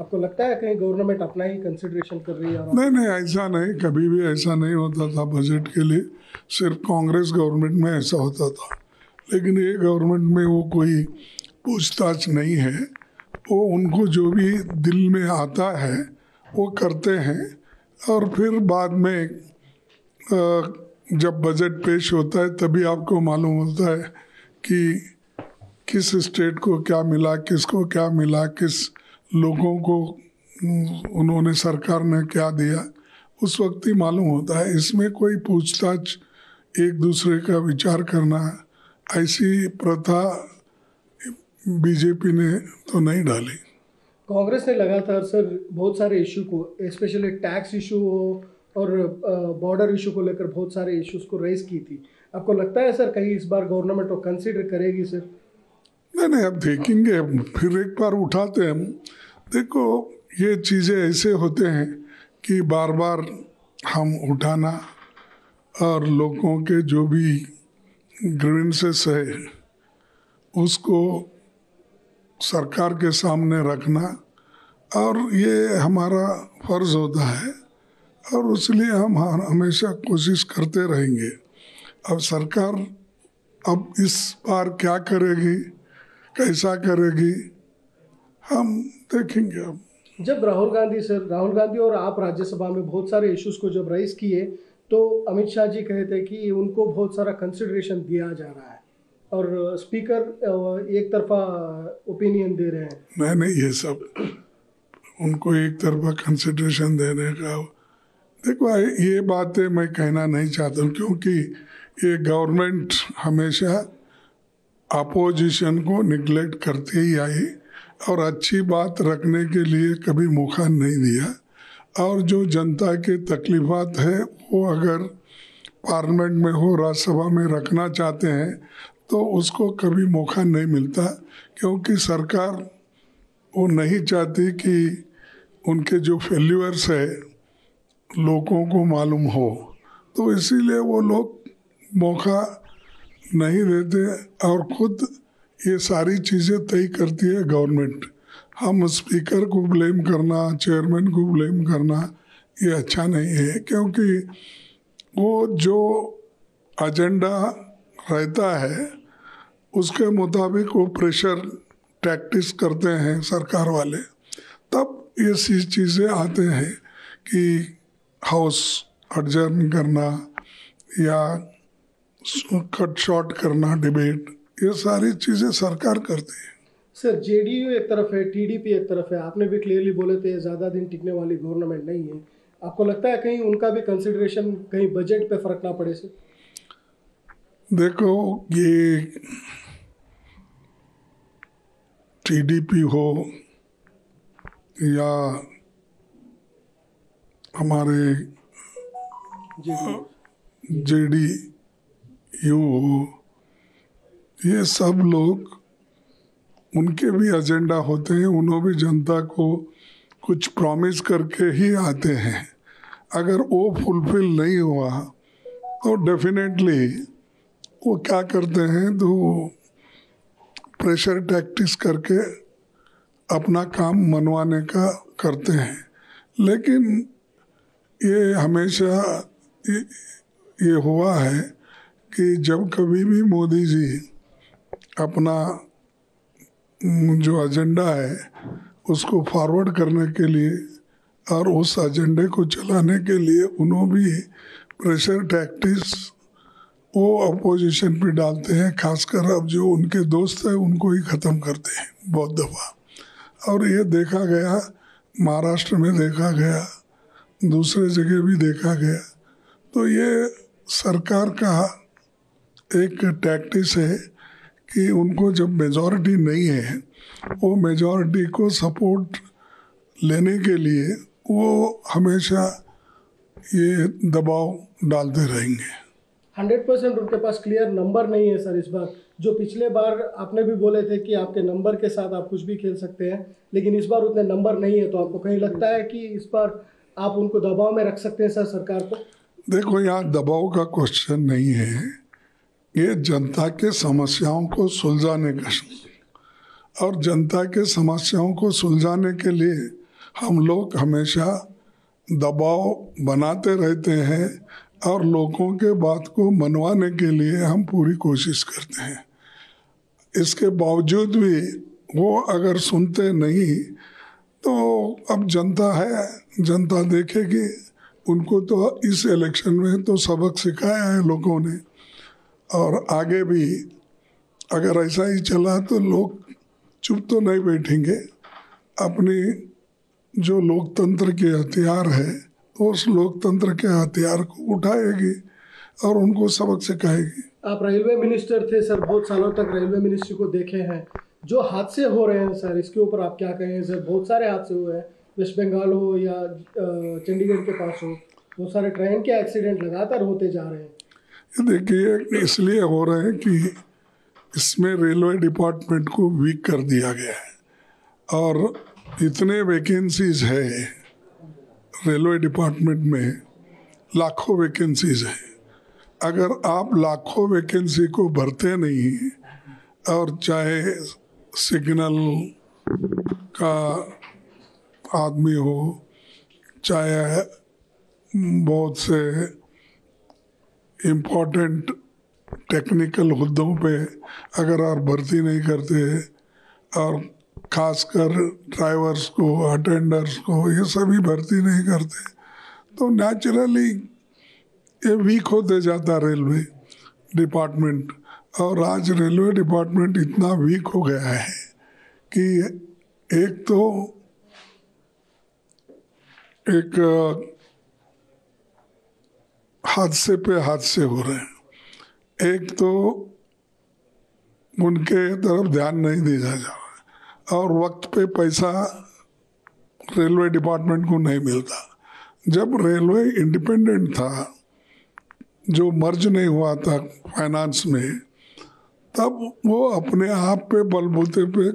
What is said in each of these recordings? आपको लगता है कहीं गवर्नमेंट अपना ही कंसिडरेशन कर रही है? नहीं नहीं, ऐसा नहीं, कभी भी ऐसा नहीं होता था। बजट के लिए सिर्फ कांग्रेस गवर्नमेंट में ऐसा होता था, लेकिन ये गवर्नमेंट में वो कोई पूछताछ नहीं है। वो उनको जो भी दिल में आता है वो करते हैं, और फिर बाद में जब बजट पेश होता है तभी आपको मालूम होता है कि किस स्टेट को क्या मिला, किसको क्या मिला, किस लोगों को उन्होंने सरकार ने क्या दिया, उस वक्त ही मालूम होता है। इसमें कोई पूछताछ, एक दूसरे का विचार करना, ऐसी प्रथा बीजेपी ने तो नहीं डाली। कांग्रेस ने लगातार सर बहुत सारे इशू को, स्पेशली टैक्स इशू और बॉर्डर इशू को लेकर बहुत सारे इश्यूज को रेज की थी। आपको लगता है सर कहीं इस बार गवर्नमेंट को कंसीडर करेगी सर? नहीं नहीं, अब देखेंगे, फिर एक बार उठाते हैं। देखो, ये चीज़ें ऐसे होते हैं कि बार बार हम उठाना और लोगों के जो भी ग्रीवेंसेस है उसको सरकार के सामने रखना, और ये हमारा फर्ज होता है, और इसलिए हम हमेशा कोशिश करते रहेंगे। अब सरकार अब इस बार क्या करेगी, कैसा करेगी, हम देखेंगे। अब जब राहुल गांधी और आप राज्यसभा में बहुत सारे इश्यूज को जब रेज किए तो अमित शाह जी कहे थे कि उनको बहुत सारा कंसिडरेशन दिया जा रहा है, और स्पीकर एक तरफा ओपिनियन दे रहे हैं। नहीं नहीं, ये सब उनको एक तरफा कंसिडरेशन देने का, देखो ये बातें मैं कहना नहीं चाहता हूँ, क्योंकि ये गवर्नमेंट हमेशा अपोजिशन को निगलेक्ट करते ही आई और अच्छी बात रखने के लिए कभी मौका नहीं दिया, और जो जनता के तकलीफात है वो अगर पार्लियामेंट में हो, राज्यसभा में रखना चाहते हैं तो उसको कभी मौका नहीं मिलता, क्योंकि सरकार वो नहीं चाहती कि उनके जो फेल्यूअर्स है लोगों को मालूम हो, तो इसीलिए वो लोग मौका नहीं देते और खुद ये सारी चीज़ें तय करती है गवर्नमेंट। हम स्पीकर को ब्लेम करना, चेयरमैन को ब्लेम करना, ये अच्छा नहीं है, क्योंकि वो जो एजेंडा रहता है उसके मुताबिक वो प्रेशर टैक्टिक्स करते हैं सरकार वाले, तब ये सी चीज़ें आते हैं कि हाउस एडजर्न करना या कट शॉर्ट करना डिबेट, ये सारी चीज़ें सरकार करती है। सर जेडीयू एक तरफ है, टीडीपी एक तरफ है, आपने भी क्लियरली बोले थे ज़्यादा दिन टिकने वाली गवर्नमेंट नहीं है। आपको लगता है कहीं उनका भी कंसिडरेशन, कहीं बजट पे फर्क ना पड़े सर? देखो, ये टीडीपी हो या हमारे जेडीयू हो, ये सब लोग उनके भी एजेंडा होते हैं, उन्हों भी जनता को कुछ प्रॉमिस करके ही आते हैं। अगर वो फुलफिल नहीं हुआ तो डेफिनेटली वो क्या करते हैं, तो प्रेशर टैक्टिक्स करके अपना काम मनवाने का करते हैं। लेकिन ये हमेशा ये हुआ है कि जब कभी भी मोदी जी अपना जो एजेंडा है उसको फॉरवर्ड करने के लिए और उस एजेंडे को चलाने के लिए उन्होंने भी प्रेशर टैक्टिक्स वो अपोजिशन पे डालते हैं, खासकर अब जो उनके दोस्त हैं उनको ही ख़त्म करते हैं बहुत दफ़ा। और ये देखा गया, महाराष्ट्र में देखा गया, दूसरे जगह भी देखा गया। तो ये सरकार का एक टैक्टिक्स है कि उनको जब मेजॉरिटी नहीं है, वो मेजॉरिटी को सपोर्ट लेने के लिए वो हमेशा ये दबाव डालते रहेंगे। 100% उनके पास क्लियर नंबर नहीं है सर इस बार। जो पिछले बार आपने भी बोले थे कि आपके नंबर के साथ आप कुछ भी खेल सकते हैं, लेकिन इस बार उतने नंबर नहीं है, तो आपको कहीं लगता है कि इस बार आप उनको दबाव में रख सकते हैं सर सरकार को? देखो, यहाँ दबाव का क्वेश्चन नहीं है, ये जनता के समस्याओं को सुलझाने का, और जनता के समस्याओं को सुलझाने के लिए हम लोग हमेशा दबाव बनाते रहते हैं और लोगों के बात को मनवाने के लिए हम पूरी कोशिश करते हैं। इसके बावजूद भी वो अगर सुनते नहीं तो अब जनता है, जनता देखेगी। उनको तो इस इलेक्शन में तो सबक सिखाया है लोगों ने, और आगे भी अगर ऐसा ही चला तो लोग चुप तो नहीं बैठेंगे। अपनी जो लोकतंत्र के हथियार है उस लोकतंत्र के हथियार को उठाएगी और उनको सबक सिखाएगी। आप रेलवे मिनिस्टर थे सर, बहुत सालों तक रेलवे मिनिस्ट्री को देखे हैं। जो हादसे हो रहे हैं सर, इसके ऊपर आप क्या कहें सर? बहुत सारे हादसे हुए हैं, वेस्ट बंगाल हो या चंडीगढ़ के पास हो, बहुत सारे ट्रेन के एक्सीडेंट लगातार होते जा रहे हैं। देखिए, इसलिए हो रहे हैं कि इसमें रेलवे डिपार्टमेंट को वीक कर दिया गया है और इतने वैकेंसीज है रेलवे डिपार्टमेंट में, लाखों वैकेंसीज है। अगर आप लाखों वैकेंसी को भरते नहीं, और चाहे सिग्नल का आदमी हो, चाहे बहुत से इम्पोर्टेंट टेक्निकल हुद्दों पे अगर आप भर्ती नहीं करते और खासकर ड्राइवर्स को, अटेंडर्स को, ये सभी भर्ती नहीं करते तो नेचुरली ये वीक होते जाता रेलवे डिपार्टमेंट। और आज रेलवे डिपार्टमेंट इतना वीक हो गया है कि एक तो एक हादसे पे हादसे हो रहे हैं, एक तो उनके तरफ ध्यान नहीं दिया जा रहा और वक्त पे पैसा रेलवे डिपार्टमेंट को नहीं मिलता। जब रेलवे इंडिपेंडेंट था, जो मर्ज नहीं हुआ था फाइनेंस में, तब वो अपने आप पे बलबूते पे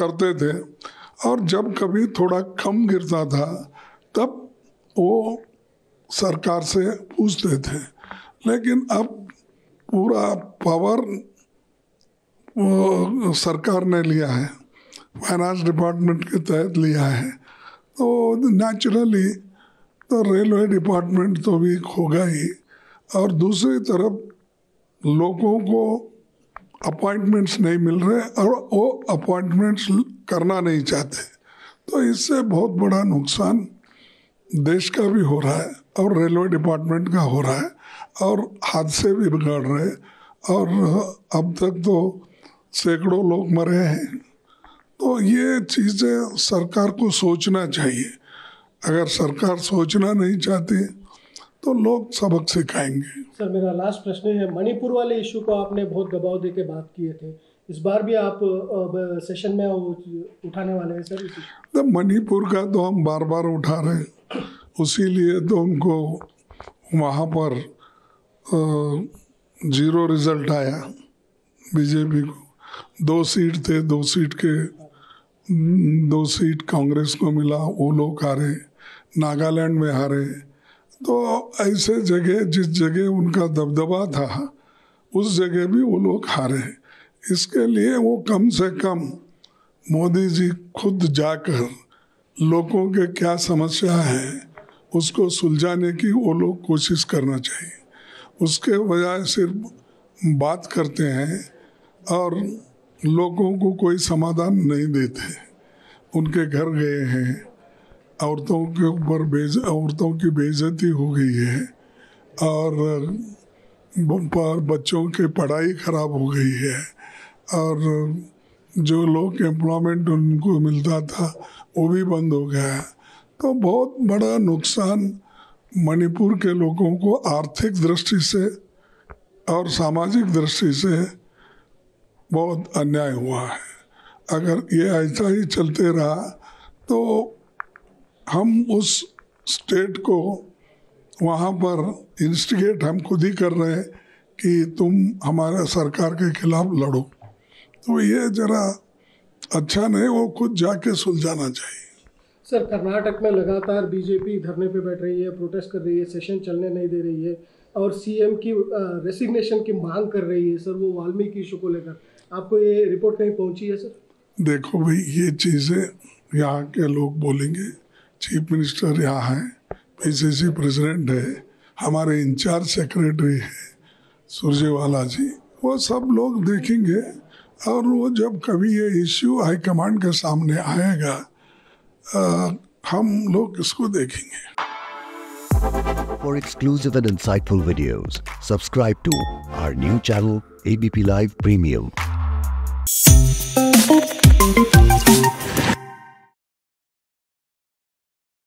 करते थे और जब कभी थोड़ा कम गिरता था तब वो सरकार से पूछते थे। लेकिन अब पूरा पावर वो सरकार ने लिया है, फाइनेंस डिपार्टमेंट के तहत लिया है, तो नेचुरली तो रेलवे डिपार्टमेंट तो भी होगा ही। और दूसरी तरफ लोगों को अपॉइंटमेंट्स नहीं मिल रहे और वो अपॉइंटमेंट्स करना नहीं चाहते, तो इससे बहुत बड़ा नुकसान देश का भी हो रहा है और रेलवे डिपार्टमेंट का हो रहा है और हादसे भी बिगड़ रहे और अब तक तो सैकड़ों लोग मरे हैं। तो ये चीज़ें सरकार को सोचना चाहिए। अगर सरकार सोचना नहीं चाहती तो लोग सबक सिखाएंगे। सर, मेरा लास्ट प्रश्न है, मणिपुर वाले इशू को आपने बहुत दबाव देके बात किए थे, इस बार भी आप सेशन में उठाने वाले हैं सर? तो मणिपुर का तो हम बार बार उठा रहे हैं, उसी लिए तो उनको वहाँ पर जीरो रिजल्ट आया बीजेपी को। 2 सीट थे, 2 सीट के 2 सीट कांग्रेस को मिला, वो लोग हारे, नागालैंड में हारे। तो ऐसे जगह जिस जगह उनका दबदबा था उस जगह भी वो लोग हारे। इसके लिए वो कम से कम मोदी जी खुद जाकर लोगों के क्या समस्या है उसको सुलझाने की वो लोग कोशिश करना चाहिए। उसके बजाय सिर्फ बात करते हैं और लोगों को कोई समाधान नहीं देते। उनके घर गए हैं, औरतों के ऊपर औरतों की बेइज्जती हो गई है और बच्चों की पढ़ाई ख़राब हो गई है और जो लोग एम्प्लॉयमेंट उनको मिलता था वो भी बंद हो गया है। तो बहुत बड़ा नुकसान मणिपुर के लोगों को आर्थिक दृष्टि से और सामाजिक दृष्टि से बहुत अन्याय हुआ है। अगर ये ऐसा ही चलते रहा तो हम उस स्टेट को वहाँ पर इंस्टिगेट हम खुद ही कर रहे हैं कि तुम हमारे सरकार के खिलाफ लड़ो। तो ये जरा अच्छा नहीं, वो खुद जाके सुलझाना चाहिए। सर, कर्नाटक में लगातार बीजेपी धरने पे बैठ रही है, प्रोटेस्ट कर रही है, सेशन चलने नहीं दे रही है और सीएम की रेसिग्नेशन की मांग कर रही है सर, वो वाल्मीकि इशू को लेकर। आपको ये रिपोर्ट नहीं पहुँची है सर? देखो भाई, ये चीज़ें यहाँ के लोग बोलेंगे, चीफ मिनिस्टर यहाँ हैं, पीसीसी प्रेसिडेंट है, हमारे इंचार्ज सेक्रेटरी है सुरजेवाला जी, वो सब लोग देखेंगे और वो जब कभी ये इश्यू हाईकमांड के सामने आएगा हम लोग इसको देखेंगे। For exclusive and insightful videos subscribe to our new channel ABP Live Premium।